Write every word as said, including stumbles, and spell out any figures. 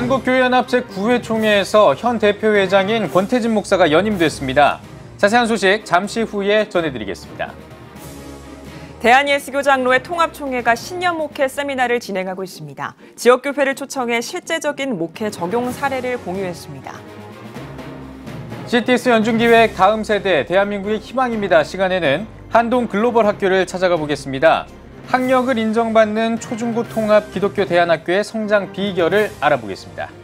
한국교회연합 제구 회 총회에서 현 대표회장인 권태진 목사가 연임됐습니다. 자세한 소식 잠시 후에 전해드리겠습니다. 대한예수교장로회 통합총회가 신년 목회 세미나를 진행하고 있습니다. 지역교회를 초청해 실제적인 목회 적용 사례를 공유했습니다. 씨티에스 연중기획 다음 세대 대한민국의 희망입니다 시간에는 한동 글로벌 학교를 찾아가 보겠습니다. 학력을 인정받는 초중고 통합 기독교 대안학교의 성장 비결을 알아보겠습니다.